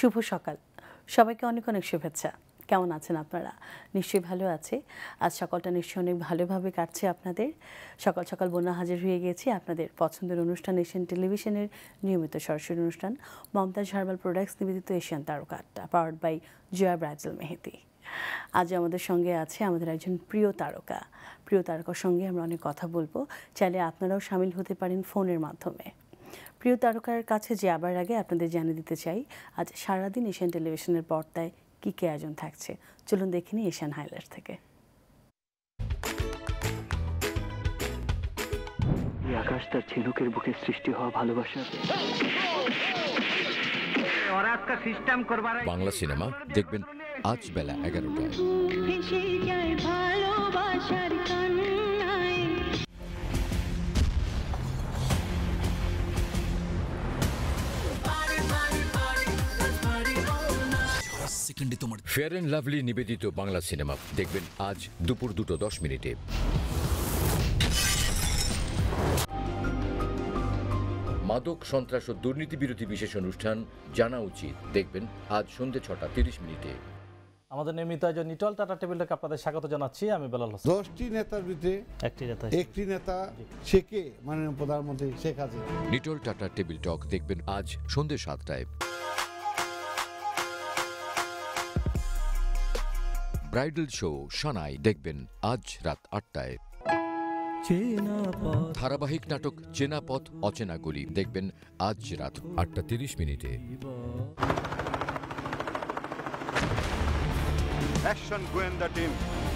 শুভ সকাল সবাইকে অনেক অনেক শুভেচ্ছা কেমন আছেন আপনারা নিশ্চয়ই ভালো আছে আজ সকালটা নিশ্চয়ই অনেক ভালোভাবে কাটছে আপনাদের সকাল সকাল বন্যা হাজির হয়ে গেছি আপনাদের পছন্দের অনুষ্ঠান এশিয়ান টেলিভিশনের নিয়মিত সরাসরি অনুষ্ঠান মমতাজ হার্বাল প্রোডাক্টস নিবেদিত এশিয়ান তারকা আড্ডা powered by Joya bridal Mehedi आज हमारे संगे आछे हमारे एकजन प्रिय तारका संगे आमरा अनेक कथा बोलबो चाइले आपनाराओ शामिल होते पारेन फोनेर माध्यमे प्रिय तारकार काछे जाबार आगे आपनादेर जानिये दिते चाइ आज सारा दिन एशियान टेलिविशनेर पर्दाय कि कि आयोजन थाकछे चलुन देखे नि एशियान हाइलाइट्स थेके आकाश तार झिनुकेर बुके सृष्टि हवा भालोबासा बांगला सिनेमा देखबेन आज बेला 11টায় फेयर एंड लवली निवेदित बांगला सिनेमा देखবেন आज দুপুর 2:10 মিনিটে मादक सन्त्रास और दुर्नीति बिरोधी विशेष अनुष्ठान जाना उचित देखবেন आज সন্ধ্যা 6:30 মিনিটে আমাদের নিয়মিত আয়োজন নিটল টাটা টেবিলটাকে আপনাদের স্বাগত জানাচ্ছি আমি বেলাল হোসেন 10টি নেতার ভিতরে একটি নেতা শেখে মাননীয় প্রধানমন্ত্রী শেখ হাসিনা নিটল টাটা টেবিল টক দেখবেন আজ সন্ধ্যা 7টায় ব্রাইডাল শো শনাই দেখবেন আজ রাত 8টায় ধারাবাহিক নাটক চেনা পথ অচেনা গলি দেখবেন আজ রাত 8:30 মিনিটে एक्शन गोयेंदा टीम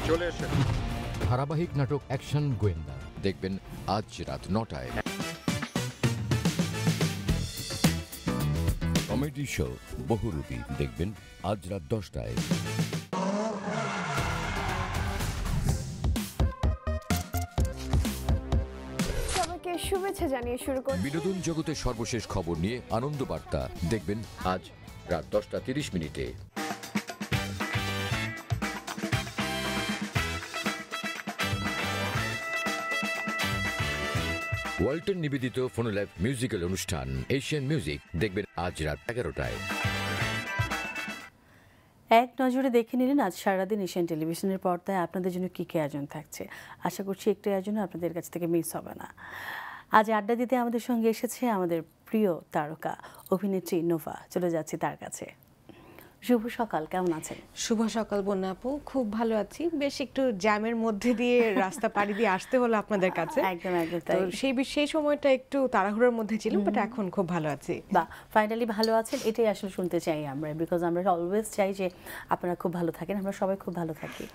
चले धारावाहिक नाटक एक्शन गोयेंदा देखबेन आज रात 9टाय कमेडी शो बहुरूपी देखबेन आज रात 10टाय सबके शुभेच्छा जानिए शुरू करो बिनोदन जगते सर्वशेष खबर निये आनंद बार्ता देखबेन आज रात 10:30 मिनिटे ওয়ালটন নিবেদিত ফোনোল্যাব মিউজিক্যাল অনুষ্ঠান এশিয়ান মিউজিক দেখবেন আজ রাত 11টায় এক নজরে দেখে নিলেন আজ সারা দিন এশিয়ান টেলিভিশনের পর্দায় আপনাদের জন্য কি কি আয়োজন থাকছে আশা করছি একটা আয়োজন আপনাদের কাছ থেকে মিস হবে না আজ আড্ডা দিতে আমাদের সঙ্গে এসেছে আমাদের প্রিয় তারকা অভিনেত্রী নোভা চলে যাচ্ছি তার কাছে শুভ সকাল কেমন আছেন শুভ সকাল বন্যা আপু খুব ভালো আছি বেশ একটু জ্যামের মধ্যে দিয়ে রাস্তা পাড়ি দিয়ে আসতে হলো আপনাদের কাছে একদম একদম তাই তো সেই সময়টা একটু তাড়াহুড়োর মধ্যে ছিলাম বাট এখন খুব ভালো আছি বাহ ফাইনালি ভালো আছেন এটাই আসলে শুনতে চাই আমরা বিকজ আমরা অলওয়েজ চাই যে আপনারা খুব ভালো থাকেন আমরা সবাই খুব ভালো থাকি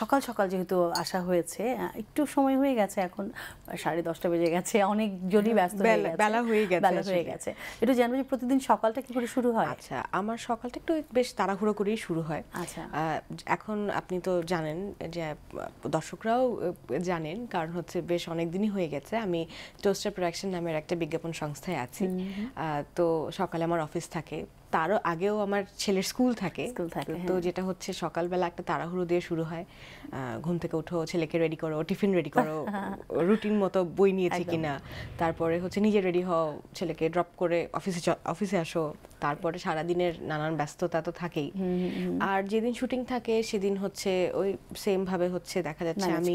সকাল সকাল যেহেতু আশা হয়েছে একটু সময় হয়ে গেছে এখন 10:30টা বেজে গেছে অনেক জনই ব্যস্ত বেলা হয়ে গেছে একটু জানবো যে প্রতিদিন সকালটা কি করে শুরু হয় আচ্ছা আমার সকালটা একটু বেশ তাড়াহুড়ো করেই শুরু হয় আচ্ছা এখন আপনি তো জানেন যে দর্শকরাও জানেন কারণ হচ্ছে বেশ অনেক দিনই হয়ে গেছে আমি টোস্টার প্রোডাকশন নামের একটা বিজ্ঞাপন সংস্থায় আছি তো সকালে আমার অফিস থাকে তারও আগেও আমার ছেলের স্কুল থাকে তো যেটা হচ্ছে সকালবেলা একটা তাড়াহুড়ো দিয়ে শুরু হয় ঘুম থেকে উঠো ছেলেকে রেডি করো টিফিন রেডি করো রুটিন মতো বই নিয়েছি কিনা তারপরে হচ্ছে নিজে রেডি হও ছেলেকে ড্রপ করে অফিসে আসো তারপরে সারা দিনের নানান ব্যস্ততা তো থাকেই আর যেদিন শুটিং থাকে সেদিন হচ্ছে ওই সেম ভাবে হচ্ছে দেখা যাচ্ছে আমি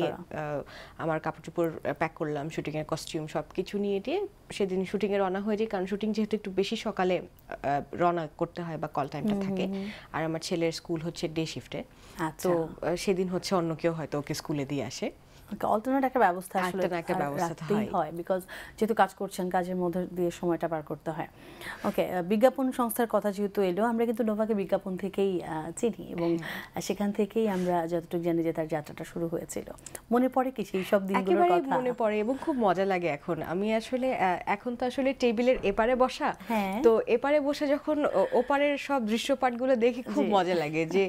আমার কাপড়চোপড় প্যাক করলাম শুটিং এর কস্টিউম সবকিছু নিয়ে দিয়ে সেদিন শুটিং এর রওনা হয়ে যায় কারণ শুটিং যেহেতু একটু বেশি সকালে রওনা করতে হয় বা কল টাইমটা থাকে আর আমার ছেলের স্কুল হচ্ছে ডে শিফটে তো সেদিন হচ্ছে অন্য কেউ হয়তো ওকে স্কুলে দিয়ে আসে অল্টারনেট একটা ব্যবস্থা আসলে একটা ব্যবস্থা হয় বিকজ যেহেতু কাজ করছেন কাজের মধ্যে দিয়ে সময়টা পার করতে হয় ওকে বিজ্ঞাপন সংস্থার কথা যেহেতু এলো আমরা কিন্তু নোভাকে বিজ্ঞাপন থেকেই চিনি এবং সেখান থেকেই আমরা যতটুকু জানি যে তার যাত্রাটা শুরু হয়েছিল মনে পড়ে কি সেই সব দিনগুলোর কথা একেবারে মনে পড়ে এবং খুব মজা লাগে এখন আমি আসলে এখন তো আসলে টেবিলের এপারে বসা তো এপারে বসে যখন ওপারের সব দৃশ্যপটগুলো দেখি খুব মজা লাগে যে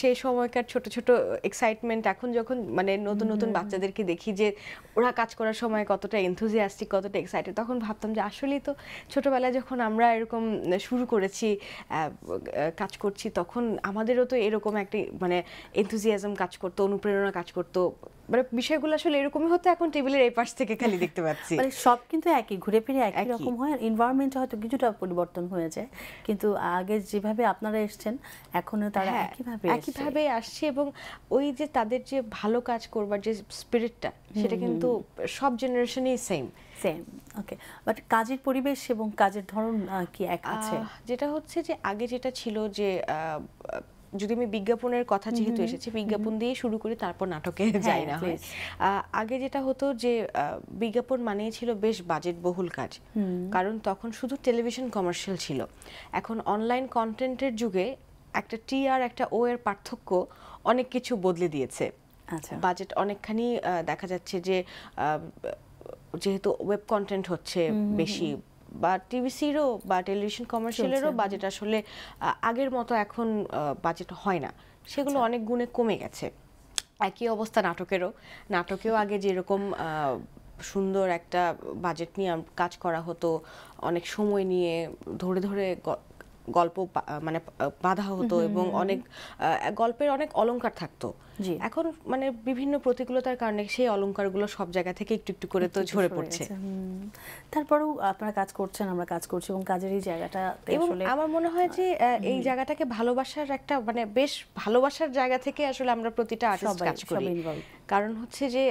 সেই সময়কার ছোট ছোট এক্সাইটমেন্ট এখন যখন মানে নতুন নতুন বাচ্চাদেরকে দেখি যে ওরা কাজ করার সময় কতটা এনথুজিয়াস্টিক কতটা এক্সাইটেড তখন ভাবতাম যে আসলেই তো ছোটবেলায় যখন আমরা এরকম শুরু করেছি কাজ করছি তখন আমাদেরও তো এরকম একটা মানে এনথুজিয়াজম কাজ করতো অনুপ্রেরণা কাজ করতো মানে বিষয়গুলো আসলে এরকমই হতো এখন টেবিলের এই পাশ থেকে খালি দেখতে পাচ্ছি মানে সব কিন্তু একই ঘুরে ফিরে একই রকম হয় আর এনवायरमेंट হয়তো কিছুটা পরিবর্তন হয়ে যায় কিন্তু আগে যেভাবে আপনারা এসেছেন এখনো তারা একইভাবে আসছে এবং ওই যে তাদের যে ভালো কাজ করবার যে স্পিরিটটা সেটা কিন্তু সব জেনারেশনই সেম ওকে বাট কাজের পরিবেশ এবং কাজের ধরন কি এক আছে যেটা হচ্ছে যে আগে যেটা ছিল যে যদি আমি বিজ্ঞাপনের কথা যেহেতু এসেছে বিজ্ঞাপন দিয়ে শুরু করে তারপর নাটকে যাই না হয় আগে যেটা হতো যে বিজ্ঞাপন মানেই ছিল বেশ বাজেট বহুল কাজ কারণ তখন শুধু টেলিভিশন কমার্শিয়াল ছিল এখন অনলাইন কন্টেন্টের যুগে একটা টি আর একটা ও এর পার্থক্য অনেক কিছু বদলে দিয়েছে আচ্ছা বাজেট অনেকখানি দেখা যাচ্ছে যে যেহেতু ওয়েব কন্টেন্ট হচ্ছে বেশি বা টিভি সিরো বা টেলিভিশন কমার্শিয়ালেরও বাজেট আসলে আগের মতো এখন বাজেট হয় না সেগুলো অনেক গুণে কমে গেছে একই অবস্থা নাটকেও আগে যেরকম সুন্দর একটা বাজেট নিয়ে কাজ করা হতো অনেক সময় নিয়ে ধরে ধরে গল্প মানে বাধা হতো এবং অনেক গল্পের অনেক অলংকার থাকতো এখন মানে বিভিন্ন প্রতিকূলতার কারণে সেই অলংকারগুলো সব জায়গা থেকে একটু একটু করে তো ঝরে পড়ছে তারপরেও আপনারা কাজ করছেন আমরা কাজ করছি এবং কাজের এই জায়গাটা আসলে আমার মনে হয় যে এই জায়গাটাকে ভালোবাসার একটা মানে বেশ ভালোবাসার জায়গা থেকে আসলে আমরা প্রতিটা আর্টিস্ট কাজ করি কারণ হচ্ছে যে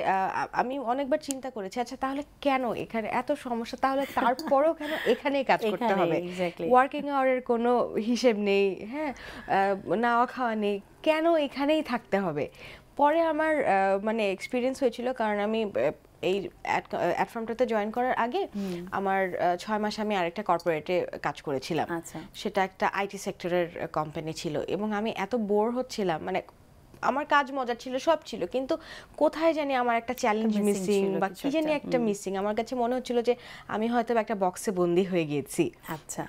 আমি অনেকবার চিন্তা করেছি আচ্ছা তাহলে কেন এখানে এত সমস্যা তাহলে তারপরেও কেন এখানেই কাজ করতে হবে ওয়ার্কিং আওয়ারের কোনো হিসাব নেই হ্যাঁ না খাওয়া নেই কেন এখানেই থাকতে হবে পরে আমার মানে এক্সপেরিয়েন্স হয়েছিল কারণ আমি এই অ্যাড ফার্মটাতে জয়েন করার আগে আমার 6 মাস আমি আরেকটা কর্পোরেটে কাজ করেছিলাম সেটা একটা আইটি সেক্টরের কোম্পানি ছিল এবং আমি এত বোর হচ্ছিলাম মানে আমার কাজ মজা ছিল সব ছিল কিন্তু কোথায় জানি আমার একটা চ্যালেঞ্জ মিসিং বা কি জানি একটা মিসিং আমার কাছে মনে হচ্ছিল যে আমি হয়তো একটা বক্সে বন্দী হয়ে গিয়েছি আচ্ছা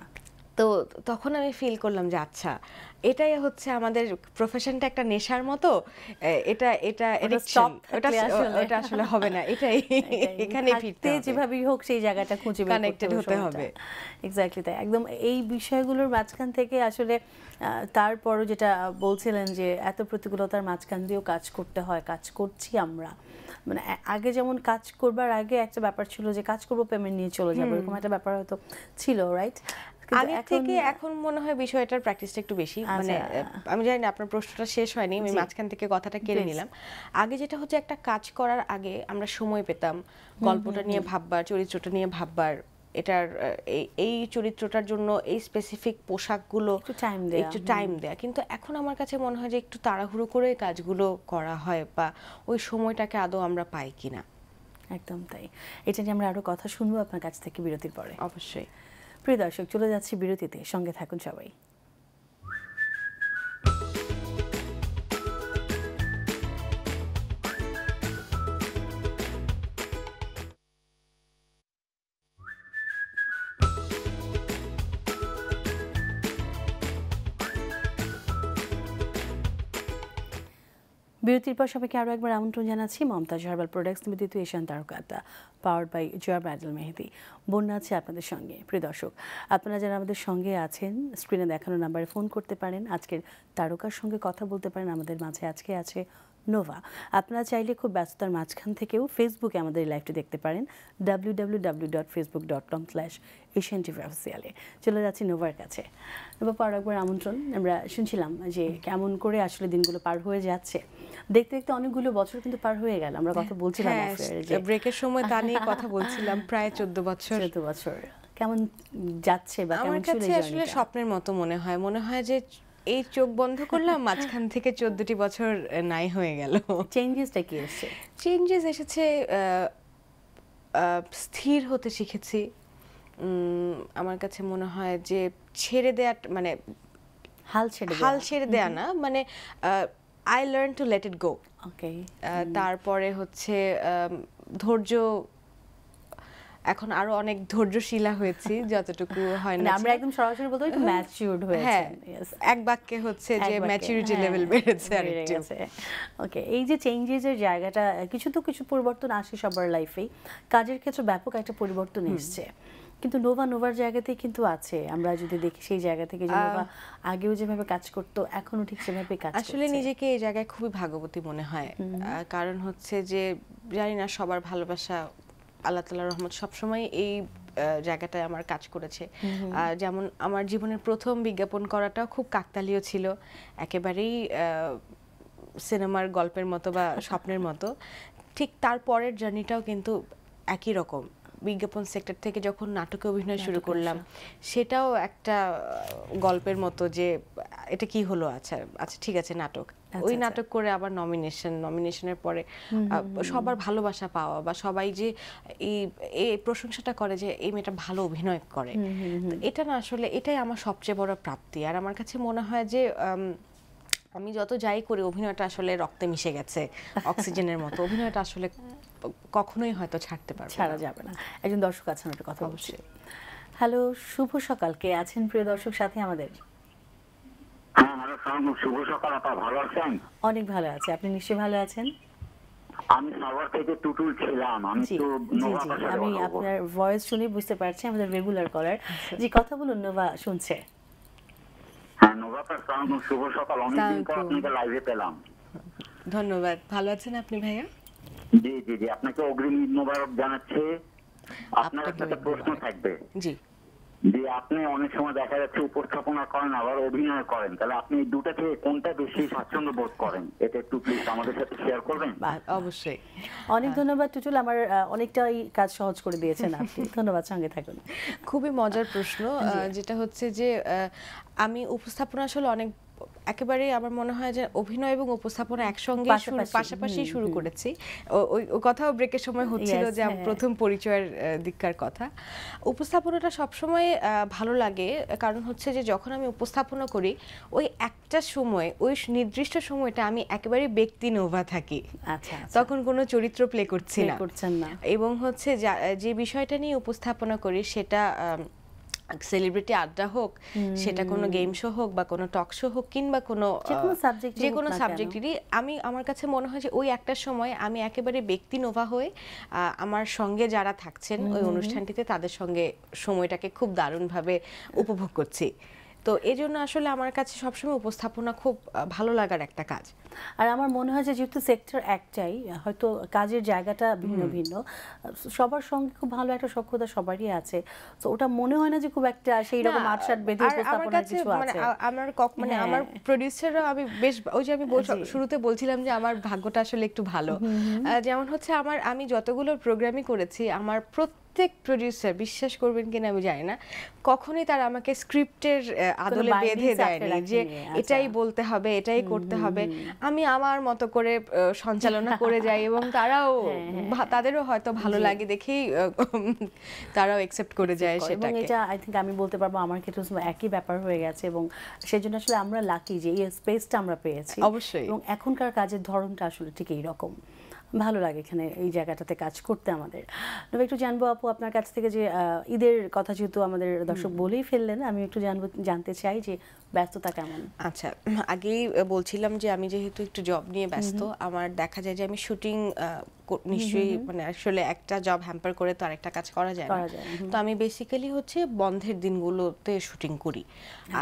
তো তখন আমি ফিল করলাম যে আচ্ছা এটাই হচ্ছে আমাদের প্রফেশনটা একটা নেশার মতো এটা এটা এটা আসলে হবে না এটাই এখানে ফিরতে যেভাবে হোক সেই জায়গাটা খুঁজে বের করতে হবে এক্স্যাক্টলি তাই একদম এই বিষয়গুলোর মাঝখান থেকে আসলে তারপরও যেটা বলছিলেন যে এত প্রতিকূলতার মাঝখান দিয়েও কাজ করতে হয় কাজ করছি আমরা মানে আগে যেমন কাজ করবার আগে একটা ব্যাপার ছিল যে কাজ করব পেমেন্ট নিয়ে চলে যাব এরকম একটা ব্যাপার হয়তো ছিল রাইট আগে থেকে এখন মনে হয় বিষয়টার প্র্যাকটিসটা একটু বেশি মানে আমি জানি না আপনার প্রশ্নটা শেষ হয়নি আমি মাঝখান থেকে কথাটা কেড়ে নিলাম আগে যেটা হচ্ছে একটা কাজ করার আগে আমরা সময় পেতাম গল্পটা নিয়ে ভাববার চরিত্রটা নিয়ে ভাববার এটার এই চরিত্রটার জন্য এই স্পেসিফিক পোশাকগুলো একটু টাইম দেয়া কিন্তু এখন আমার কাছে মনে হয় যে একটু তাড়াহুড়ো করে কাজগুলো করা হয় বা ওই সময়টাকে আদৌ আমরা পাই কিনা একদম তাই এটা নিয়ে আমরা আরো কথা শুনবো আপনার কাছ থেকে বিরতির পরে অবশ্যই প্রিয় দর্শক চলে যাচ্ছি বিরতিতে সঙ্গে থাকুন সবাই বিরতির পর সবাইকে আরও একবার আমন্ত্রণ জানাচ্ছি মমতাজ হার্বাল প্রোডাক্টস নিবেদিত এশিয়ান তারকা আড্ডা powered by Joya bridal Mehedi Bonna আছে আপনাদের সঙ্গে প্রিয় দর্শক আপনারা যারা আমাদের সঙ্গে আছেন স্ক্রিনে দেখানো নাম্বারে ফোন করতে পারেন আজকের তারকার সঙ্গে কথা বলতে পারেন আমাদের মাঝে আজকে আছে নোভা আপনারা চাইলে খুব ব্যস্ততার মাঝখান থেকেও ফেসবুকে আমাদের লাইভটি দেখতে পারেন www.facebook.com/asiantvofficial-এ চলে যাচ্ছি নোভার কাছে নোভা পাওয়ার একবার আমন্ত্রণ আমরা শুনছিলাম যে কেমন করে আসলে দিনগুলো পার হয়ে যাচ্ছে দেখতে দেখতে অনেকগুলো বছর কিন্তু পার হয়ে গেল আমরা কথা বলছিলাম ব্রেকের সময় তা নিয়ে কথা বলছিলাম প্রায় 14 বছর কেমন যাচ্ছে বা কেমন চলে যাচ্ছে আসলে স্বপ্নের মতো মনে হয় যে এই চোখ বন্ধ করলাম মাঝখান থেকে 14টি বছর নাই হয়ে গেল চেঞ্জেসটা কি এসেছে চেঞ্জেস এসেছে স্থির হতে শিখেছি আমার কাছে মনে হয় যে ছেড়ে দেয়া মানে হাল ছেড়ে দেয়া না মানে I learned to let it go okay তারপরে হচ্ছে ধৈর্য এখন আরো অনেক ধৈর্যশীলা হয়েছি যতটুকু হয় না আমরা একদম সরাসরি বলতে একটু ম্যাচিউরড হয়েছে यस এক বাক্যে হচ্ছে যে ম্যাচিউরিটি লেভেল বেড়েছে আর একটু ওকে এই যে চেঞ্জেস এর জায়গাটা কিছু পরিবর্তন আসে সবার লাইফেই কাজের ক্ষেত্রে ব্যাপক একটা পরিবর্তন এসেছে किंतु नोवा नोवार जगह थे किंतु आछे अमरा जो दे देखी शेष जगह थे कि जो नोवा आगे उसे मैं पे काज करतो एकों उठीक से मैं पे काज अश्लील निजे के ये जगह खूबी भागवती मने है कारण होते जे जारी ना शोभर भालो बसा अल्लाह तला रहमत सब समय ये জায়গাটায় আমার কাজ করেছে যেমন আমার জীবনের প্রথম বিজ্ঞাপন করাটা খুব কাকতালীয় ছিল একেবারেই সিনেমার গল্পের মতো বা স্বপ্নের মতো ঠিক তারপরের জার্নিটাও কিন্তু একই রকম বিজ্ঞাপন সেক্টর থেকে যখন নাটকে অভিনয় শুরু করলাম সেটাও একটা গল্পের মতো যে এটা কি হলো আচ্ছা আচ্ছা ঠিক আছে নাটক ওই নাটক করে আবার নমিনেশনের পরে সবার ভালোবাসা পাওয়া বা সবাই যে এই এই প্রশংসাটা করে যে এই মেয়েটা ভালো অভিনয় করে এটা না আসলে এটাই আমার সবচেয়ে বড় প্রাপ্তি আর আমার কাছে মনে হয় যে আমি যত যাই করি অভিনয়টা আসলে রক্তে মিশে গেছে অক্সিজেনের মতো অভিনয়টা আসলে কখনোই হয়তো ছাড়তে পারবো ছাড়া যাবে না একজন দর্শক আছেন একটা কথা বলছি হ্যালো শুভ সকাল কে আছেন প্রিয় দর্শক সাথে আমাদের হ্যাঁ হ্যালো শুভ সকাল আপা ভালো আছেন অনেক ভালো আছি আপনি নিশ্চয়ই ভালো আছেন আমি সাভার থেকে টুটুল ছিলাম আমি তো নোভা আমি আপনার ভয়েস শুনে বুঝতে পারছি আমাদের রেগুলার কলার জি কথা বলুন নোভা শুনছে হ্যাঁ নোভা সাউন্ড শুভ সকাল অনেক দিন পর আপনাকে লাইভে পেলাম ধন্যবাদ ভালো আছেন আপনি ভাইয়া जी जी जी आपने क्या ओग्रीम नोबारों जाना चाहिए आपने ऐसा तो प्रश्न थक बे जी जी आपने ऑनेस्ट में देखा जाता है ऊपर छापना कौन आवार ओबीना कौन तले आपने दूसरे थे कौन ता बेशी साक्षण तो बहुत कौन ये तो टू प्लीज हमारे साथ शेयर कर दें बात अवश्य ऑनेस्ट दोनों बात तुझे लामर ऑनेस्ट टाइ काज शॉट्स कर दिए थे ना आपने दोनों बात सांगे था कौन खूबी मौजर प्रश्नों जितना होते जे आमी उपस्थापना शोल ऑनेस्ट একেবারে আমার মনে হয় যে অভিনয় এবং উপস্থাপনা একসঙ্গে পাশাপাশি শুরু করেছি ওই কথাও ব্রেকের সময় হচ্ছিল যে প্রথম পরিচয়ের দিককার কথা উপস্থাপনাটা সব সময় ভালো লাগে কারণ হচ্ছে যে যখন আমি উপস্থাপনা করি ওই একটা সময় ওই নির্দিষ্ট সময়টা আমি একেবারে ব্যক্তি নোভা থাকি আচ্ছা তখন কোনো চরিত্র প্লে করছি না এবং হচ্ছে যে বিষয়টা নিয়ে উপস্থাপনা করি সেটা सेलिब्रिटी आड्डा होक, शेटा कोनो गेम शो होक, बा कोनो टॉक शो होक, किन बा कोनो जेकोनो सब्जेक्ट डी, आमी आमर काछे मोनो है जे ओई एक्टर समय आमी एके बारे व्यक्ति नोवा होए, आमर संगे जारा थाकछेन, ओई अनुष्ठानटीते तादेर संगे समयटाके खूब दारुणभावे उपभोग करछी तो ये जो ना आश्चर्य हमारे काज से सबसे में उपस्थापना खूब भालो लगा रखता काज और हमारे मन है जो तो सेक्टर एक्ट चाहिए हर तो काजे जगह टा भिन्न भिन्न शॉपर शॉंग को भालो एक तो शॉक होता शॉपर ही आते तो उटा मन है ना जो को एक्ट आशे ये लोग मार्च शट बेदी उपस्थापना जिसको आते हमारे कॉक मने हमारे प्रोड्यूसर एक प्रोड्यूसर विशेष कोर्बन के ना बुझाए ना कौखुनी तार आम के स्क्रिप्टेड आदोले बेधे दाए नहीं जे इटाई बोलते हबे इटाई कोटते हबे आमी आमार मतो कोरे शंचलोना कोरे जाए एवं तारा वो तादेरो है तो भालो लागे देखी तारा एक्सेप्ट कोरे जाए शेटा के जा आई थिंक आमी बोलते पर आमार के तो उसमें एक ভালো লাগে এখানে এই জায়গাটাতে কাজ করতে আমাদের তবে একটু জানবো আপু আপনার কাছ থেকে যে ঈদের কথা যেহেতু আমাদের দর্শক বলেই ফেললেন আমি একটু জানতে চাই যে ব্যস্ততা কেমন আচ্ছা আগেই বলছিলাম যে আমি যেহেতু একটু জব নিয়ে ব্যস্ত আমার দেখা যায় যে আমি শুটিং নিশ্চয়ই মানে আসলে একটা জব হ্যাম্পার করে তো আরেকটা কাজ করা যায় না তো আমি বেসিক্যালি হচ্ছে বন্ধের দিনগুলোতে শুটিং করি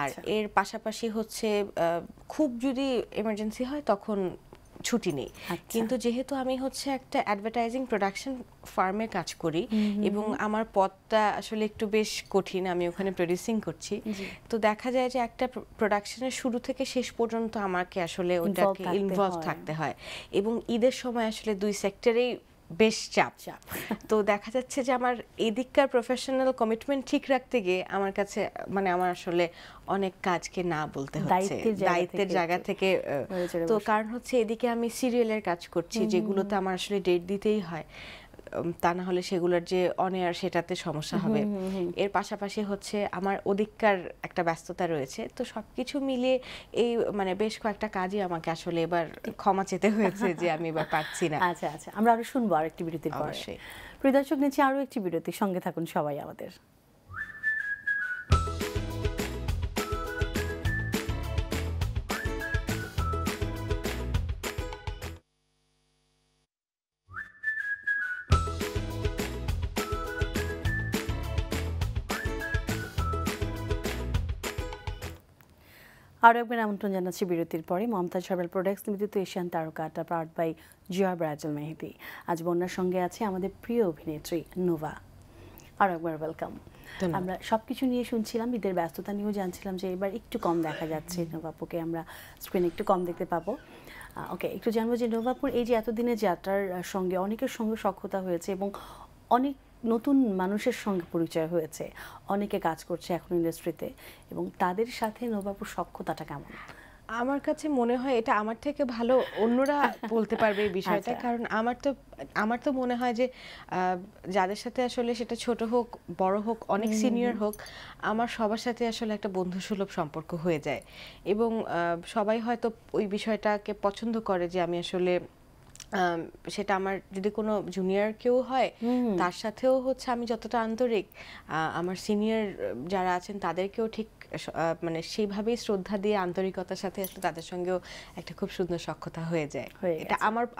আর এর পাশাপাশি হচ্ছে খুব যদি ইমার্জেন্সি হয় তখন छुट्टी नहीं, किंतु जेहेतु आमी होच्छे एक टा एडवरटाइजिंग प्रोडक्शन फार्म में काज कोरी, एवं आमार पौत्ता अशुले एक टू बेश कोठी ना आमी उखाने प्रोड्यूसिंग कोच्छी, तो देखा जाए जे एक टा प्रोडक्शन शुरू थे के शेष पोर्टन तो आमार के अशुले उटा के इन्वॉल्व थाकते हैं, एवं इधर समय अशुले दुई सेक्टरे बेश चाप तो देखा जाच्छे जे आमार एदिककार प्रोफेशनल कमिटमेंट ठीक रखते गे आमार काछे माने आमार आसले अनेक काज के ना बोलते होच्छे दायित्वेर जायगा थेके तो कारण होच्छे एदिके आमी सिरियालेर काज करछि जेगुलोते आमार आसले डेट दितेई हय তা না হলে সেগুলোর যে অনিয়ার সেটাতে সমস্যা হবে এর পাশাপাশি হচ্ছে আমার অধিককার একটা ব্যস্ততা রয়েছে তো সবকিছু মিলে এই মানে বেশ কয়েকটা কাজই আমাকে আসলে এবার ক্ষমা চেতে হয়েছে যে আমি এবার পাচ্ছি না আচ্ছা আচ্ছা আমরা আরো শুনবো আরেকটি ভিডিওতে অবশ্যই প্রিয় দর্শক নিচে আরো একটি ভিডিওতে সঙ্গে থাকুন সবাই আমাদের আরও একবার আমন্ত্রণ জানাচ্ছি বিরতির পরে মমতাজ ট্রাভেল প্রোডাক্টস নিবেদিত এশিয়ান তারকা আড্ডা powered by Zia Brazil Mehedi. আজ বন্যার সঙ্গে আছে আমাদের প্রিয় অভিনেত্রী নোভা। আরও একবার ওয়েলকাম। আমরা সবকিছু নিয়ে শুনছিলাম, ঈদের ব্যস্ততা নিয়েও জানছিলাম যে এবার একটু কম দেখা যাচ্ছে নোভাপুকে, আমরা স্ক্রিনে একটু কম দেখতে পাবো। ওকে, একটু জানবো যে নোভাপুর এই যে এতদিনের যাত্রার সঙ্গে অনেকের সঙ্গে সখ্যতা হয়েছে এবং অনেক নতুন মানুষের সঙ্গে পরিচয় হয়েছে, অনেকে কাজ করছে এখন ইন্ডাস্ট্রিতে, এবং তাদের সাথে নোভাপুর সখ্যতাটা কেমন? আমার কাছে মনে হয় এটা আমার থেকে ভালো অন্যরা বলতে পারবে এই বিষয়টা, কারণ আমার তো মনে হয় যে যাদের সাথে আসলে সেটা ছোট হোক বড় হোক অনেক সিনিয়র হোক আমার সবার সাথে আসলে একটা বন্ধুসুলভ সম্পর্ক হয়ে যায়, এবং সবাই হয়তো ওই বিষয়টাকে পছন্দ করে যে আমি আসলে সেটা আমার যদি কোনো জুনিয়র কেউ হয় তার সাথেও হচ্ছে আমি যতটা আন্তরিক, আমার সিনিয়র যারা আছেন তাদেরকেও ঠিক মানে সেইভাবেই শ্রদ্ধা দিয়ে আন্তরিকতার সাথে আসলে তাদের সঙ্গেও একটা খুব সুন্দর সখ্যতা হয়ে যায়। এটা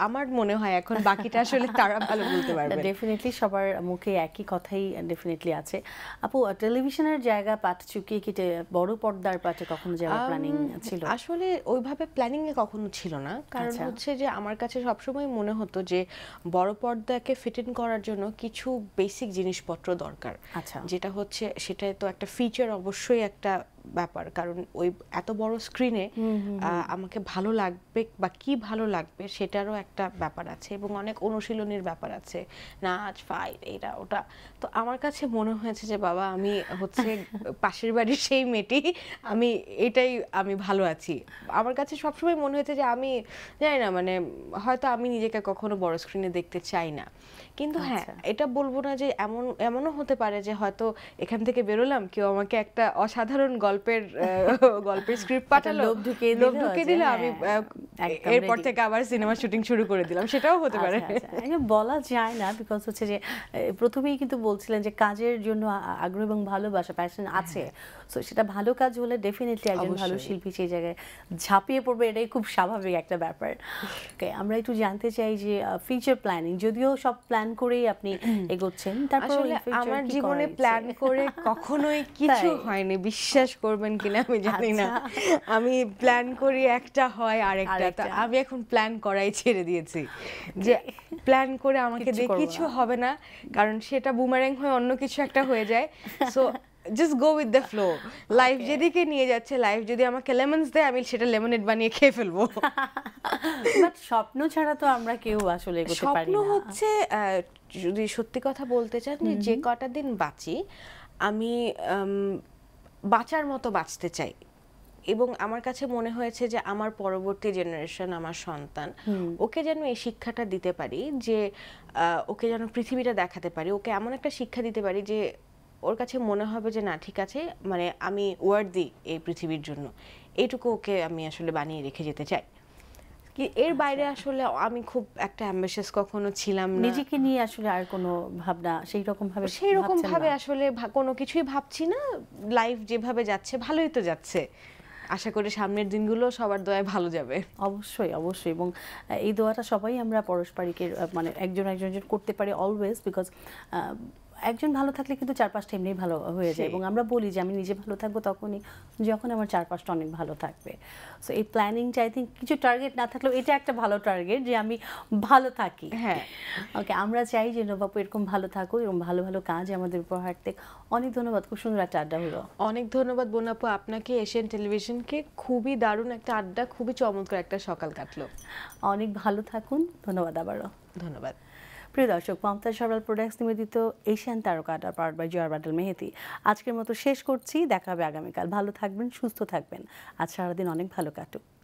আমার মনে হয়, এখন বাকিটা আসলে তারা ভালো বলতে পারবে। ডেফিনেটলি সবার মুখে একই কথাই ডেফিনেটলি আছে। আপু, টেলিভিশনের জায়গা পাট চুকিয়ে কি বড় পর্দার পাটে কখনো যাওয়ার প্ল্যানিং ছিল? আসলে ওইভাবে প্ল্যানিং এ কখনো ছিল না, কারণ হচ্ছে যে আমার কাছে সবসময় মনে হতো যে বড় পর্দাকে ফিট ইন করার জন্য কিছু বেসিক জিনিসপত্র দরকার, যেটা হচ্ছে সেটাই তো একটা ফিচার অবশ্যই একটা ব্যাপার, কারণ ওই এত বড় স্ক্রিনে আমাকে ভালো লাগবে বা কি ভালো লাগবে সেটারও একটা ব্যাপার আছে এবং অনেক অনুশীলনের ব্যাপার আছে, নাচ ফাইট এটা ওটা। তো আমার কাছে মনে হয়েছে যে বাবা আমি হচ্ছে পাশের বাড়ির সেই মেয়েটি, আমি এটাই আমি ভালো আছি। আমার কাছে সবসময় মনে হয়েছে যে আমি জানি না মানে হয়তো আমি নিজেকে কখনো বড় স্ক্রিনে দেখতে চাই না, কিন্তু হ্যাঁ এটা বলবো না যে এমনও হতে পারে যে হয়তো এখান থেকে বেরোলাম কেউ আমাকে একটা অসাধারণ গল্পের স্ক্রিপ্ট পাঠালো, লোভ ঢুকিয়ে দিল, আমি এরপর থেকে আবার সিনেমা শুটিং শুরু করে দিলাম, সেটাও হতে পারে, বলা যায় না। বিকজ হচ্ছে যে প্রথমেই কিন্তু বলছিলেন যে কাজের জন্য আগ্রহ এবং ভালোবাসা প্যাশন আছে, সো সেটা ভালো কাজ হলে ডেফিনেটলি একজন ভালো শিল্পী সেই জায়গায় ঝাঁপিয়ে পড়বে, এটাই খুব স্বাভাবিক একটা ব্যাপার। ওকে, আমরা একটু জানতে চাই যে ফিউচার প্ল্যানিং, যদিও সব প্ল্যান করেই আপনি এগোচ্ছেন, তারপর আমার জীবনে প্ল্যান করে কখনোই কিছু হয়নি, বিশ্বাস করবেন কিনা আমি জানি না। আমি প্ল্যান করি একটা হয় আরেকটা, আমি এখন প্ল্যান করাই ছেড়ে দিয়েছি যে প্ল্যান করে আমাকে দিয়ে কিছু হবে না, কারণ সেটা বুমারাং হয়ে অন্য কিছু একটা হয়ে যায়। So just go with the flow, life যেদিকে নিয়ে যাচ্ছে, লাইফ যদি আমাকে লেমনস দেয় আমি সেটা লেমনেড বানিয়ে খেয়ে ফেলবো। বাট স্বপ্ন ছাড়া তো আমরা কেউ আসলে করতে পারি না। স্বপ্ন হচ্ছে যদি সত্যি কথা বলতে চান যে কটা দিন বাঁচি আমি বাঁচার মতো বাঁচতে চাই, এবং আমার কাছে মনে হয়েছে যে আমার পরবর্তী জেনারেশন আমার সন্তান ওকে যেন এই শিক্ষাটা দিতে পারি, যে ওকে যেন পৃথিবীটা দেখাতে পারি, ওকে এমন একটা শিক্ষা দিতে পারি যে ওর কাছে মনে হবে যে না ঠিক আছে মানে আমি ওয়ার্দি এই পৃথিবীর জন্য, এইটুকু ওকে আমি আসলে বানিয়ে রেখে যেতে চাই। কি এর বাইরে আসলে আমি খুব একটা অ্যাম্বিশাস কখনো ছিলাম না, নিজেকে নিয়ে আসলে আর কোনো ভাবনা সেই রকম ভাবে আসলে কোনো কিছুই ভাবছি না, লাইফ যেভাবে যাচ্ছে ভালোই তো যাচ্ছে, আশা করি সামনের দিনগুলো সবার দোয়ায় ভালো যাবে। অবশ্যই অবশ্যই, এবং এই দোয়াটা সবাই আমরা পারস্পরিকের মানে একজন করতে পারি অলওয়েজ, বিকজ একজন ভালো থাকলে কিন্তু চারপাশটা এমনিই ভালো হয়ে যায়, এবং আমরা বলি যে আমি নিজে ভালো থাকবো তখনই যখন আমার চারপাশটা অনেক ভালো থাকবে। সো এই প্ল্যানিংটা আই থিঙ্ক কিছু টার্গেট না থাকলেও এটা একটা ভালো টার্গেট যে আমি ভালো থাকি। হ্যাঁ, ওকে, আমরা চাই যে নোভাপু এরকম ভালো থাকুক, এরকম ভালো ভালো কাজ আমাদের উপর হাঁটতে। অনেক ধন্যবাদ, খুব সুন্দর একটা আড্ডা হলো। অনেক ধন্যবাদ বোনাপু আপনাকে, এশিয়ান টেলিভিশনকে, খুবই দারুণ একটা আড্ডা, খুবই চমৎকার একটা সকাল কাটলো। অনেক ভালো থাকুন, ধন্যবাদ আবারও। ধন্যবাদ প্রিয় দর্শক, মমতাজ ট্রাভেল প্রোডাক্টস নিবেদিত এশিয়ান তারকা আড্ডা powered by Zia Brazil Mehedi আজকের মতো শেষ করছি। দেখা হবে আগামীকাল, ভালো থাকবেন, সুস্থ থাকবেন, আজ সারাদিন অনেক ভালো কাটুক।